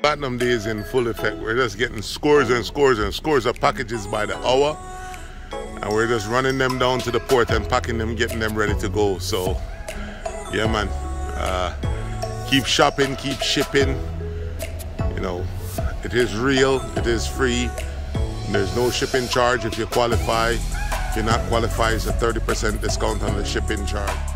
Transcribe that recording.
Platinum Day is in full effect. We're just getting scores and scores and scores of packages by the hour, and we're just running them down to the port and packing them, getting them ready to go. So yeah, man, keep shopping, keep shipping. You know, it is real, it is free. There's no shipping charge if you qualify. If you're not qualified, it's a 30% discount on the shipping charge.